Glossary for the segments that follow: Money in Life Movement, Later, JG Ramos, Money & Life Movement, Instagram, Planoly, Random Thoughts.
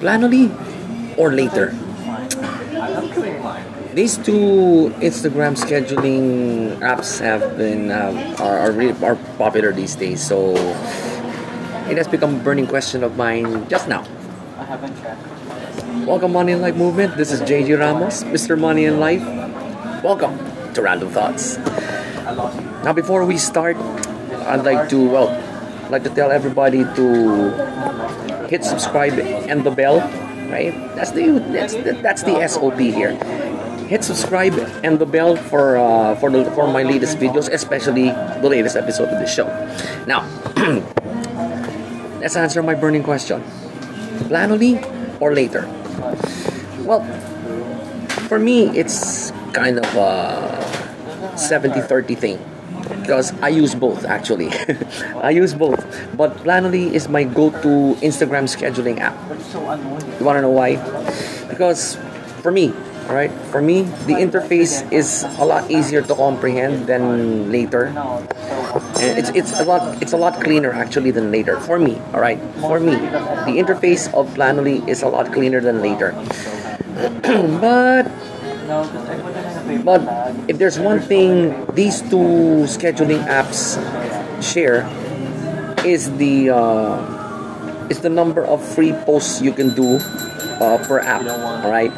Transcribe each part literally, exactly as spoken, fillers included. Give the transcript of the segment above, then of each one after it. Planoly or Later. These two Instagram scheduling apps have been uh, are, are, really, are popular these days, so it has become a burning question of mine just now. I haven't checked. Welcome, Money in Life Movement. This is J G Ramos, Mister Money in Life. Welcome to Random Thoughts. Now, before we start, I'd like to well, I'd like to tell everybody to hit subscribe and the bell. Right? That's the that's the, that's the S O P here. Hit subscribe and the bell for uh, for the for my latest videos, especially the latest episode of this show. Now, let's answer my burning question: Planoly or Later? Well, for me, it's kind of a seventy thirty thing, because I use both actually. I use both, but Planoly is my go-to Instagram scheduling app. You want to know why? Because for me, all right, for me, the interface is a lot easier to comprehend than Later. And it's it's a lot it's a lot cleaner actually than Later for me. All right, for me, the interface of Planoly is a lot cleaner than Later. but But if there's one thing these two scheduling apps share, is the uh, is the number of free posts you can do uh, per app. All right,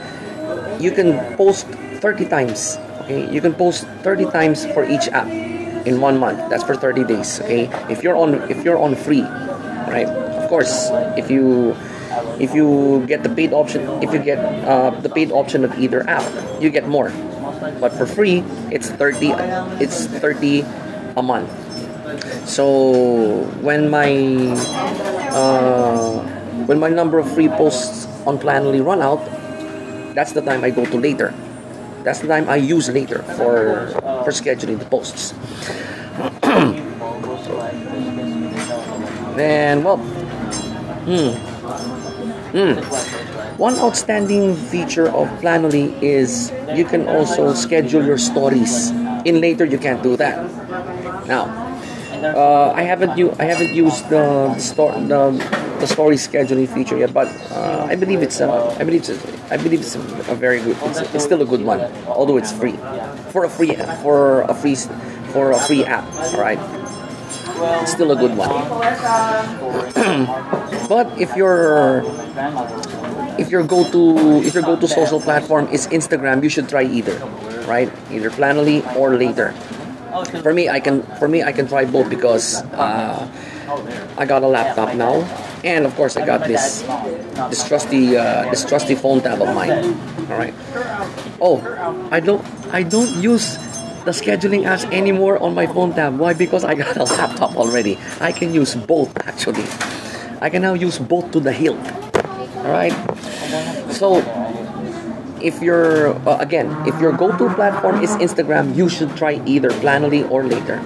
you can post thirty times. Okay, you can post thirty times for each app in one month. That's for thirty days. Okay, if you're on if you're on free, all right. Of course, if you if you get the paid option, if you get uh, the paid option of either app, you get more. But for free, it's thirty. It's thirty a month. So when my uh, when my number of free posts on Planoly run out, that's the time I go to Later. That's the time I use Later for for scheduling the posts. Then well, hmm, hmm. One outstanding feature of Planoly is you can also schedule your stories. In Later, you can't do that. Now, uh, I haven't u- I haven't used the store the, the story scheduling feature yet, but uh, I believe it's uh, I believe it's, I believe it's a very good. It's, it's still a good one, although it's free for a free for a free for a free app, right? It's still a good one. But if you're If your go-to if your go-to social platform is Instagram, you should try either, right? Either Planoly or Later. For me, I can for me I can try both because uh, I got a laptop now, and of course I got this this trusty uh, this trusty phone tab of mine. All right. Oh, I don't I don't use the scheduling apps anymore on my phone tab. Why? Because I got a laptop already. I can use both actually. I can now use both to the hilt. All right. So, if you're uh, again, if your go-to platform is Instagram, you should try either Planoly or Later.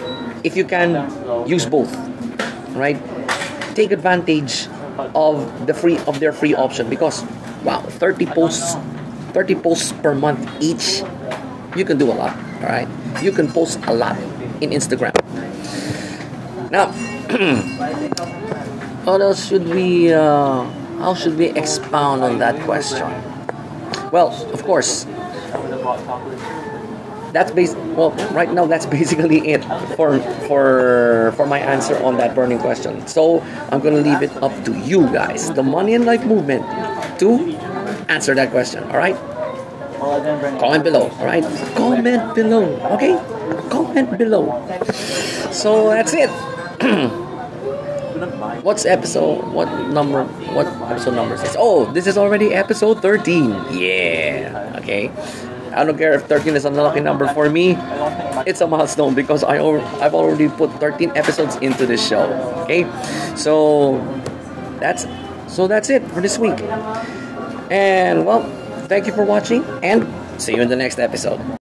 If you can, use both. Right? Take advantage of the free of their free option because, wow, thirty posts, thirty posts per month each. You can do a lot. All right? You can post a lot in Instagram. Now, what else should we? Uh, How should we expound on that question? Well, of course, that's bas- Well, right now that's basically it for for for my answer on that burning question. So I'm gonna leave it up to you guys, the Money in Life Movement, to answer that question. All right? Comment below. All right? Comment below. Okay? Comment below. So that's it. What's episode? What number? What episode number is this? Oh, this is already episode thirteen. Yeah. Okay. I don't care if thirteen is an unlucky number for me. It's a milestone because I over, I've already put thirteen episodes into this show. Okay. So that's so that's it for this week. And well, thank you for watching and see you in the next episode.